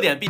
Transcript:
热点必。